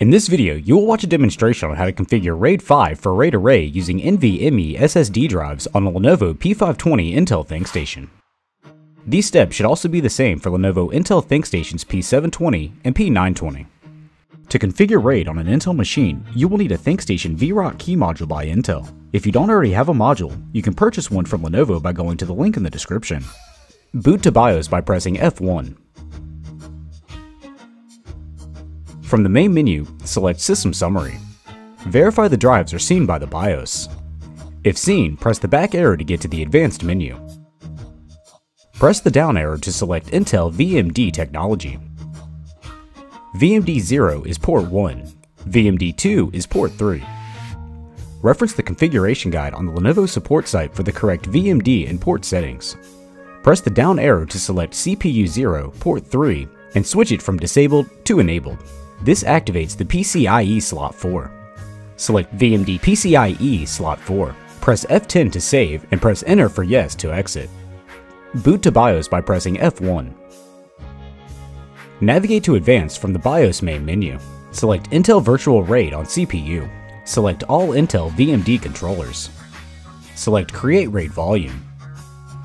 In this video, you will watch a demonstration on how to configure RAID 5 for RAID array using NVMe SSD drives on a Lenovo P520 Intel ThinkStation. These steps should also be the same for Lenovo Intel ThinkStations P720 and P920. To configure RAID on an Intel machine, you will need a ThinkStation VROC key module by Intel. If you don't already have a module, you can purchase one from Lenovo by going to the link in the description. Boot to BIOS by pressing F1. From the main menu, select System Summary. Verify the drives are seen by the BIOS. If seen, press the back arrow to get to the Advanced menu. Press the down arrow to select Intel VMD technology. VMD0 is port 1, VMD2 is port 3. Reference the configuration guide on the Lenovo support site for the correct VMD and port settings. Press the down arrow to select CPU0 port 3 and switch it from disabled to enabled. This activates the PCIe slot 4. Select VMD PCIe slot 4. Press F10 to save and press Enter for Yes to exit. Boot to BIOS by pressing F1. Navigate to Advanced from the BIOS main menu. Select Intel Virtual RAID on CPU. Select all Intel VMD controllers. Select Create RAID Volume.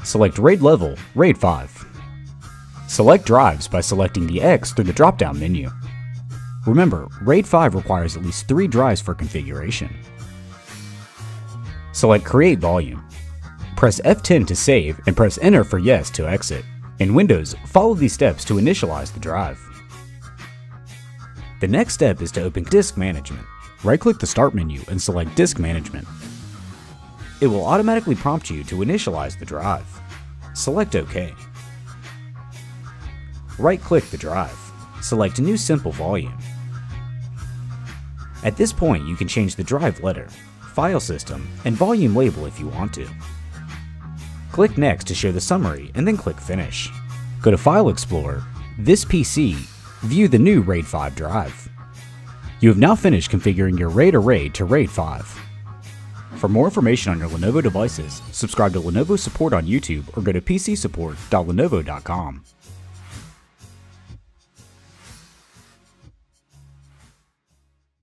Select RAID Level, RAID 5. Select drives by selecting the X through the drop-down menu. Remember, RAID 5 requires at least 3 drives for configuration. Select Create Volume. Press F10 to save and press Enter for Yes to exit. In Windows, follow these steps to initialize the drive. The next step is to open Disk Management. Right-click the Start menu and select Disk Management. It will automatically prompt you to initialize the drive. Select OK. Right-click the drive. Select New Simple Volume. At this point, you can change the drive letter, file system, and volume label if you want to. Click Next to show the summary and then click Finish. Go to File Explorer, This PC, view the new RAID 5 drive. You have now finished configuring your RAID array to RAID 5. For more information on your Lenovo devices, subscribe to Lenovo Support on YouTube or go to pcsupport.lenovo.com.